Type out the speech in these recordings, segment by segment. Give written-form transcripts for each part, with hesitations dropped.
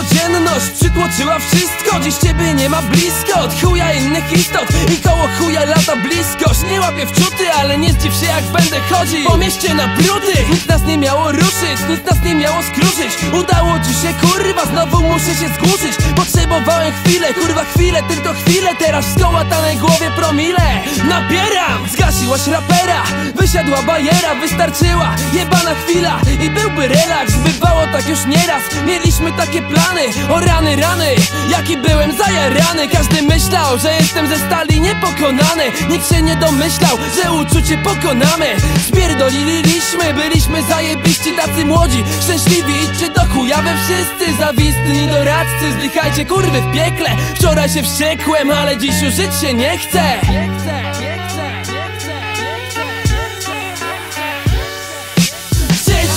codzienność przytłoczyła wszystko. Dziś ciebie nie ma blisko od chuja innych istot i koło chuja lata bliskość. Nie łapię wczuty, ale nie zdziw się jak będę chodził po mieście na brudy. Nic nas nie miało ruszyć, nic nas nie miało skruszyć. Udało ci się kurwa, znowu muszę się zgłuszyć. Potrzebowałem chwilę, kurwa chwilę, tylko chwilę. Teraz w skołatanej głowie promile nabieram. Zgasiłaś rapera, wysiadła bajera. Wystarczyła jebana chwila i byłby relaks. Bywało tak już nieraz, mieliśmy takie plany. O rany, rany, jaki byłem zajarany. Każdy myślał, że jestem ze stali niepokonany. Nikt się nie domyślał, że uczucie pokonamy. Spierdoliliśmy, byliśmy zajebiści tacy młodzi, szczęśliwi, idźcie do chuja we wszyscy. Zawistni doradcy, zlichajcie kurwy w piekle. Wczoraj się wściekłem, ale dziś już żyć się nie chce.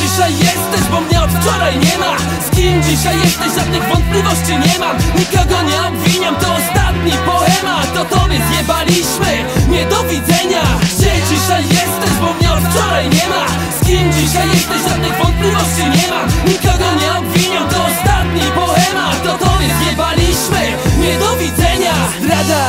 Dzisiaj jesteś, bo mnie od wczoraj nie ma. Z kim dzisiaj jesteś, żadnych wątpliwości nie mam. Nikogo nie obwiniam, to ostatni poemat. O tobie zjebaliśmy, nie do widzenia. Gdzie dzisiaj jesteś, bo mnie od wczoraj nie ma. Z kim dzisiaj jesteś, żadnych wątpliwości nie mam. Nikogo nie obwiniam, to ostatni poemat. O tobie zjebaliśmy, nie do widzenia. Zdrada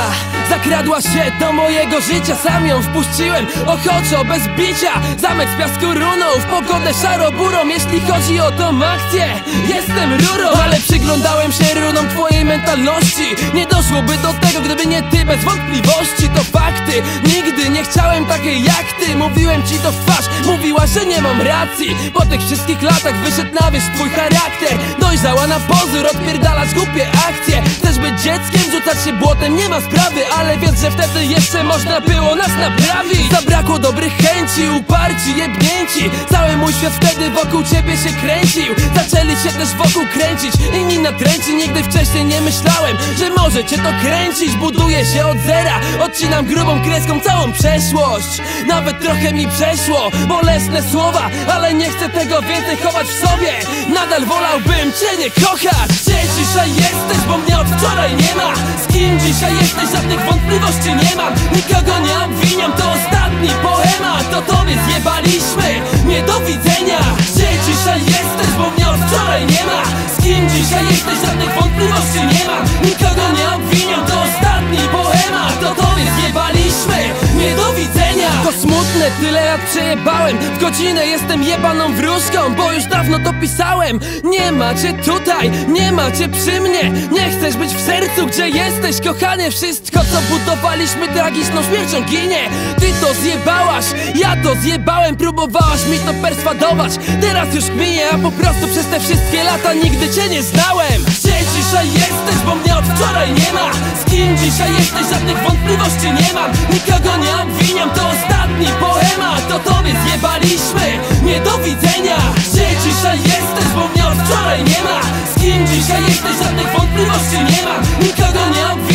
zakradła się do mojego życia. Sam ją wpuściłem, ochoczo, bez bicia. Zamek z piasku runął w pogodę szaro-burą. Jeśli chodzi o tą akcję, jestem rurą. Ale przyglądałem się runom twojej mentalności. Nie doszłoby do tego, gdyby nie ty, bez wątpliwości. To fakty, nigdy nie chciałem takiej jak ty. Mówiłem ci to w twarz, mówiła, że nie mam racji. Po tych wszystkich latach wyszedł na wierzch twój charakter. Dojrzała na pozór, odpierdalasz głupie akcje. Chcesz być dzieckiem, rzucać się błotem, nie ma sprawy. Ale wiedz, że wtedy jeszcze można było nas naprawić. Zabrakło dobrych chęci, uparci, jebnięci. Cały mój świat wtedy wokół ciebie się kręcił. Zaczęli się też wokół kręcić, inni natręci. Nigdy wcześniej nie myślałem, że może cię to kręcić. Buduję się od zera, odcinam grubą kreską całą przeszłość. Nawet trochę mi przeszło, bolesne słowa, ale nie chcę tego więcej chować w sobie. Nadal wolałbym cię nie kochać. Gdzie dzisiaj jesteś, bo mnie od wczoraj nie ma. Z kim dzisiaj jesteś, żadnych wątpliwości nie mam. Nikogo nie obwiniam, to ostatni poemat. O tobie zjebaliśmy, nie do widzenia. Gdzie dzisiaj jesteś, bo mnie od wczoraj nie ma. Z kim dzisiaj jesteś, żadnych wątpliwości nie mam. Nikogo nie obwiniam, to ostatni poemat. O tobie zjebaliśmy, nie do widzenia. To smutne, tyle lat przejebałem. W godzinę jestem jebaną wróżką, bo już dawno to pisałem. Nie macie tutaj, nie macie przy mnie. Nie chcesz być w sercu, gdzie jesteś, kochanie. Wszystko co budowaliśmy tragiczną śmiercią ginie. Ty to zjebałaś, ja to zjebałem. Próbowałaś mi to perswadować, teraz już kmiję, a po prostu przez te wszystkie lata nigdy cię nie znałem. Gdzie dzisiaj jesteś, bo mnie od wczoraj nie ma. Z kim dzisiaj jesteś, żadnych wątpliwości nie mam. Nikogo nie obwiniam, to ostatni poemat. O tobie zjebaliśmy, nie do widzenia. Gdzie dzisiaj jesteś, bo mnie od wczoraj nie ma. Z kim dzisiaj jesteś, żadnych wątpliwości nie mam. Nikogo nie obwiniam.